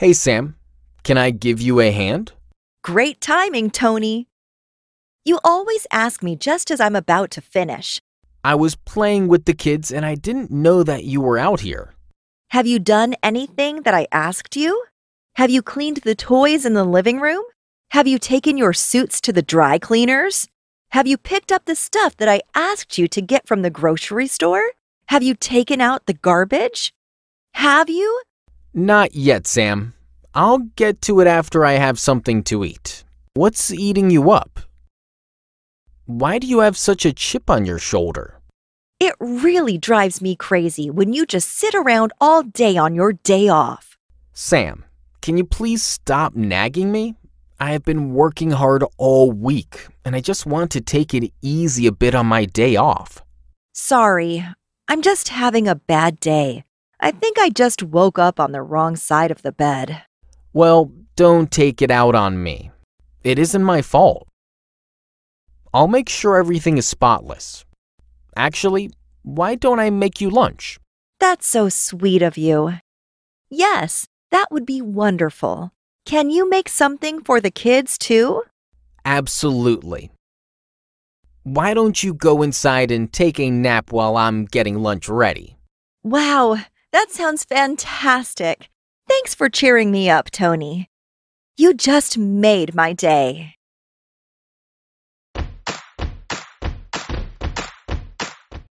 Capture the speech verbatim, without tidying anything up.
Hey, Sam, can I give you a hand? Great timing, Tony. You always ask me just as I'm about to finish. I was playing with the kids and I didn't know that you were out here. Have you done anything that I asked you? Have you cleaned the toys in the living room? Have you taken your suits to the dry cleaners? Have you picked up the stuff that I asked you to get from the grocery store? Have you taken out the garbage? Have you? Not yet, Sam. I'll get to it after I have something to eat. What's eating you up? Why do you have such a chip on your shoulder? It really drives me crazy when you just sit around all day on your day off. Sam, can you please stop nagging me? I have been working hard all week, and I just want to take it easy a bit on my day off. Sorry, I'm just having a bad day. I think I just woke up on the wrong side of the bed. Well, don't take it out on me. It isn't my fault. I'll make sure everything is spotless. Actually, why don't I make you lunch? That's so sweet of you. Yes, that would be wonderful. Can you make something for the kids too? Absolutely. Why don't you go inside and take a nap while I'm getting lunch ready? Wow. That sounds fantastic. Thanks for cheering me up, Tony. You just made my day.